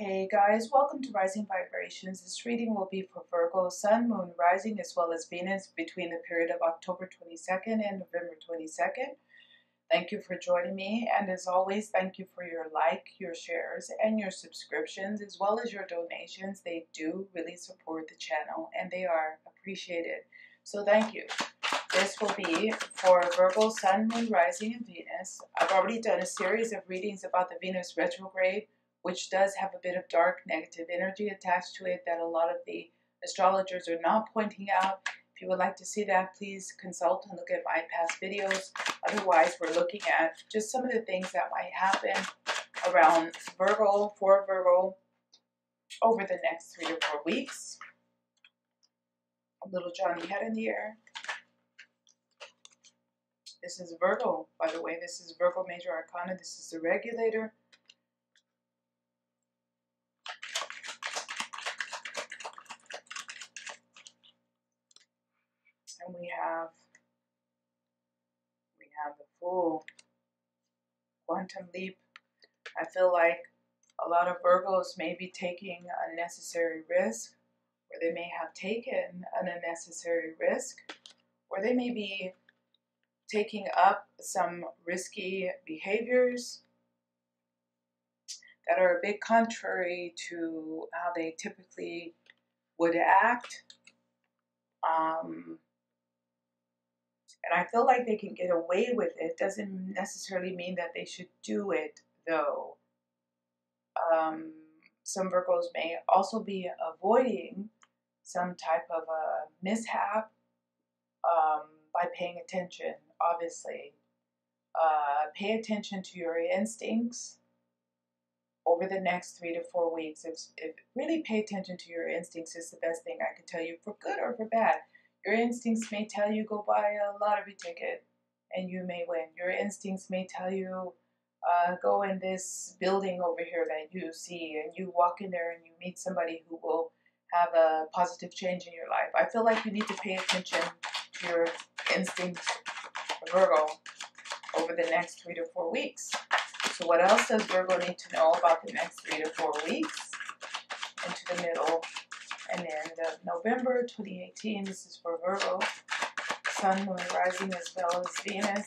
Hey guys, welcome to Rising Vibrations. This reading will be for Virgo, Sun, Moon, Rising, as well as Venus between the period of October 22nd and November 22nd. Thank you for joining me, and as always, thank you for your like, your shares, and your subscriptions, as well as your donations. They do really support the channel, and they are appreciated. So thank you. This will be for Virgo, Sun, Moon, Rising, and Venus. I've already done a series of readings about the Venus retrograde, which does have a bit of dark negative energy attached to it that a lot of the astrologers are not pointing out. If you would like to see that, please consult and look at my past videos. Otherwise, we're looking at just some of the things that might happen around Virgo, for Virgo, over the next 3 or 4 weeks. A little Johnny head in the air. This is Virgo, by the way. This is Virgo Major Arcana. This is the regulator. And we have the Fool, Quantum Leap. I feel like a lot of Virgos may be taking unnecessary risk, or they may have taken an unnecessary risk, or they may be taking up some risky behaviors that are a bit contrary to how they typically would act. And I feel like they can get away with it. Doesn't necessarily mean that they should do it, though. Some Virgos may also be avoiding some type of a mishap by paying attention, obviously. Pay attention to your instincts over the next 3 to 4 weeks. If really pay attention to your instincts is the best thing I can tell you, for good or for bad. Your instincts may tell you go buy a lottery ticket and you may win. Your instincts may tell you go in this building over here that you see, and you walk in there and you meet somebody who will have a positive change in your life. I feel like you need to pay attention to your instincts, Virgo, over the next 3 to 4 weeks. So what else does Virgo need to know about the next 3 to 4 weeks into the middle and end of November 2018? This is for Virgo, Sun, Moon, Rising, as well as Venus.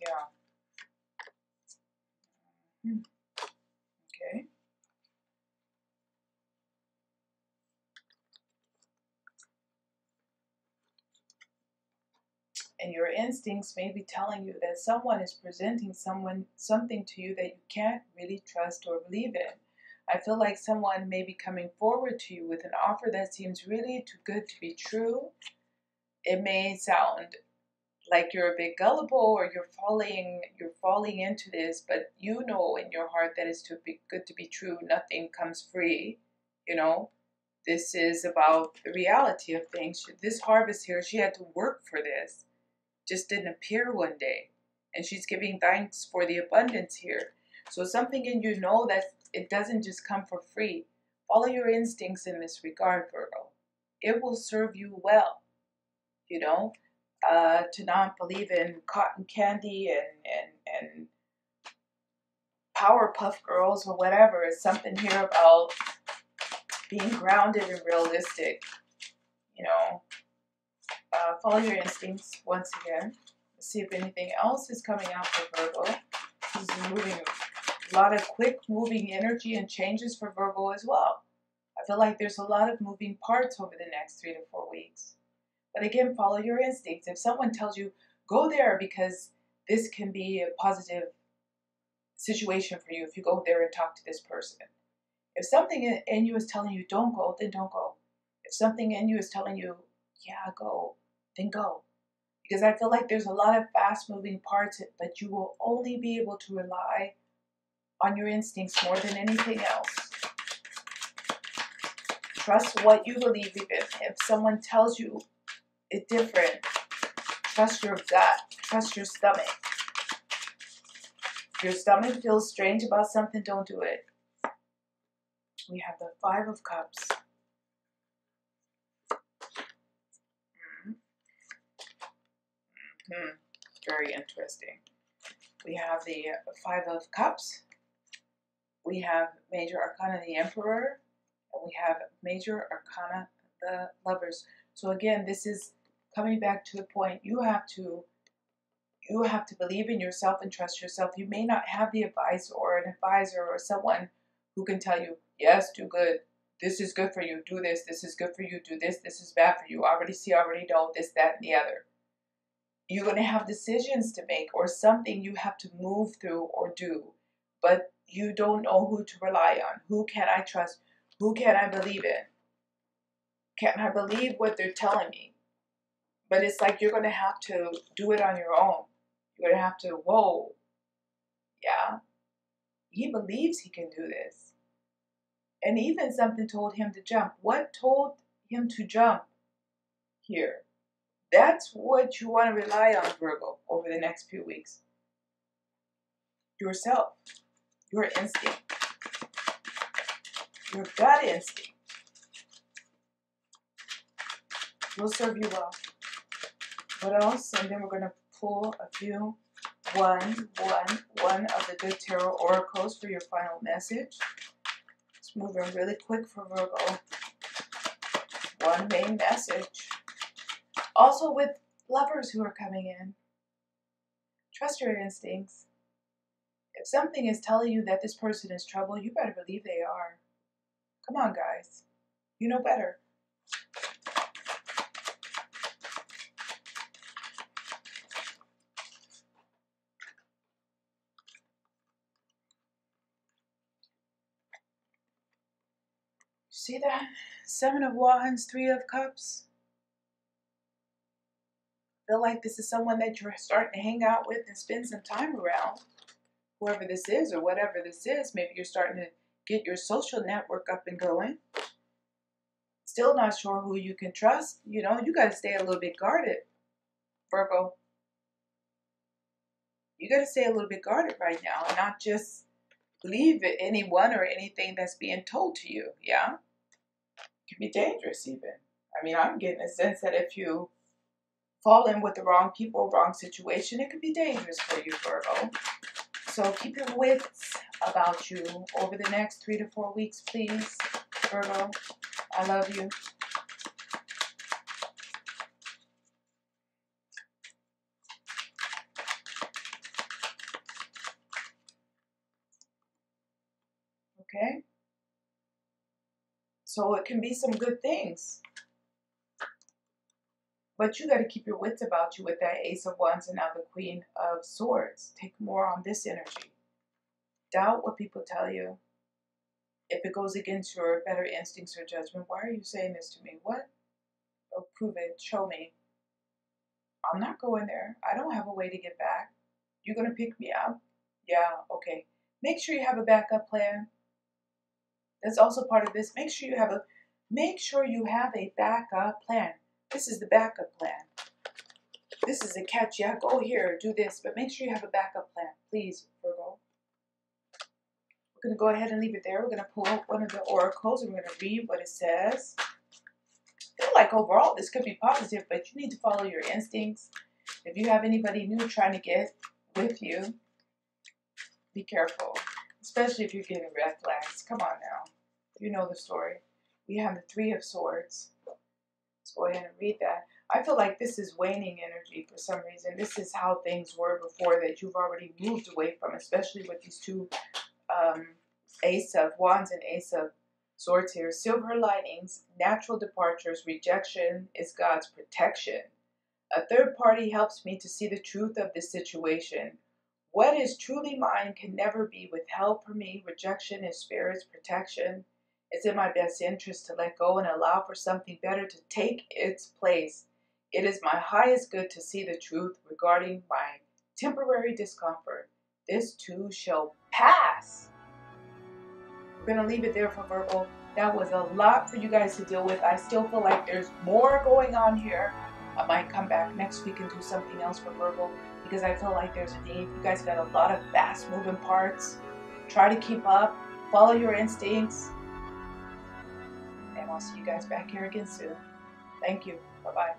Yeah. Okay. And your instincts may be telling you that someone is presenting something to you that you can't really trust or believe in. I feel like someone may be coming forward to you with an offer that seems really too good to be true. It may sound like you're a bit gullible, or you're falling into this, but you know in your heart that it's too good to be true. Nothing comes free, you know. This is about the reality of things. This harvest here, she had to work for this. Just didn't appear one day, and she's giving thanks for the abundance here. So something in you know that it doesn't just come for free. Follow your instincts in this regard, Virgo. It will serve you well, you know, to not believe in cotton candy and Powerpuff Girls or whatever. It's something here about being grounded and realistic, you know. Follow your instincts once again. Let's see if anything else is coming out for Virgo. This is moving, a lot of quick moving energy and changes for Virgo as well. I feel like there's a lot of moving parts over the next 3 to 4 weeks. But again, follow your instincts. If someone tells you, go there because this can be a positive situation for you if you go there and talk to this person. If something in you is telling you don't go, then don't go. If something in you is telling you, yeah, go, then go. Because I feel like there's a lot of fast-moving parts, but you will only be able to rely on your instincts more than anything else. Trust what you believe, even if someone tells you it's different. Trust your gut. Trust your stomach. If your stomach feels strange about something, don't do it. We have the Five of Cups. Very interesting. we have the Five of Cups, we have Major Arcana the Emperor, and we have Major Arcana the Lovers. So again, this is coming back to the point, you have to believe in yourself and trust yourself. You may not have the advice or an advisor or someone who can tell you, yes, do good. This is good for you. Do this. This is good for you. Do this. This is bad for you. Already see, already know this, that, and the other. You're going to have decisions to make or something you have to move through or do, but you don't know who to rely on. Who can I trust? Who can I believe in? Can I believe what they're telling me? But it's like you're going to have to do it on your own. You're going to have to, whoa, yeah, he believes he can do this. And even something told him to jump. What told him to jump here? That's what you want to rely on, Virgo, over the next few weeks. Yourself, your instinct, your gut instinct will serve you well. What else? And then we're going to pull a few one of the good tarot oracles for your final message. It's moving really quick for Virgo. One main message. Also with lovers who are coming in, trust your instincts. If something is telling you that this person is trouble, you better believe they are. Come on, guys. You know better. See that? Seven of Wands, Three of Cups. Feel like this is someone that you're starting to hang out with and spend some time around. Whoever this is or whatever this is, maybe you're starting to get your social network up and going. Still not sure who you can trust. You know, you got to stay a little bit guarded, Virgo. You got to stay a little bit guarded right now and not just believe anyone or anything that's being told to you, yeah? It can be dangerous even. I mean, I'm getting a sense that if you fall in with the wrong people, wrong situation, it could be dangerous for you, Virgo. So keep your wits about you over the next 3 to 4 weeks, please, Virgo. I love you. Okay? So it can be some good things. But you got to keep your wits about you with that Ace of Wands and now the Queen of Swords. Take more on this energy. Doubt what people tell you. If it goes against your better instincts or judgment, why are you saying this to me? What? Oh, prove it. Show me. I'm not going there. I don't have a way to get back. You're going to pick me up? Yeah, okay. Make sure you have a backup plan. That's also part of this. Make sure you have a backup plan. This is the backup plan. This is a catch. Yeah, go here, do this, but make sure you have a backup plan, please, Virgo. We're going to go ahead and leave it there. We're going to pull out one of the oracles and we're going to read what it says. I feel like overall this could be positive, but you need to follow your instincts. If you have anybody new trying to get with you, be careful, especially if you're getting red flags. Come on now. You know the story. We have the Three of Swords. Go ahead and read that. I feel like this is waning energy for some reason. This is how things were before that you've already moved away from, especially with these two Ace of Wands and Ace of Swords here. Silver linings, natural departures, rejection is God's protection. A third party helps me to see the truth of this situation. What is truly mine can never be withheld from me. Rejection is Spirit's protection. It's in my best interest to let go and allow for something better to take its place. It is my highest good to see the truth regarding my temporary discomfort. This too shall pass. We're going to leave it there for Virgo. That was a lot for you guys to deal with. I still feel like there's more going on here. I might come back next week and do something else for Virgo because I feel like there's a need. You guys got a lot of fast moving parts. Try to keep up. Follow your instincts. I'll see you guys back here again soon. Thank you. Bye-bye.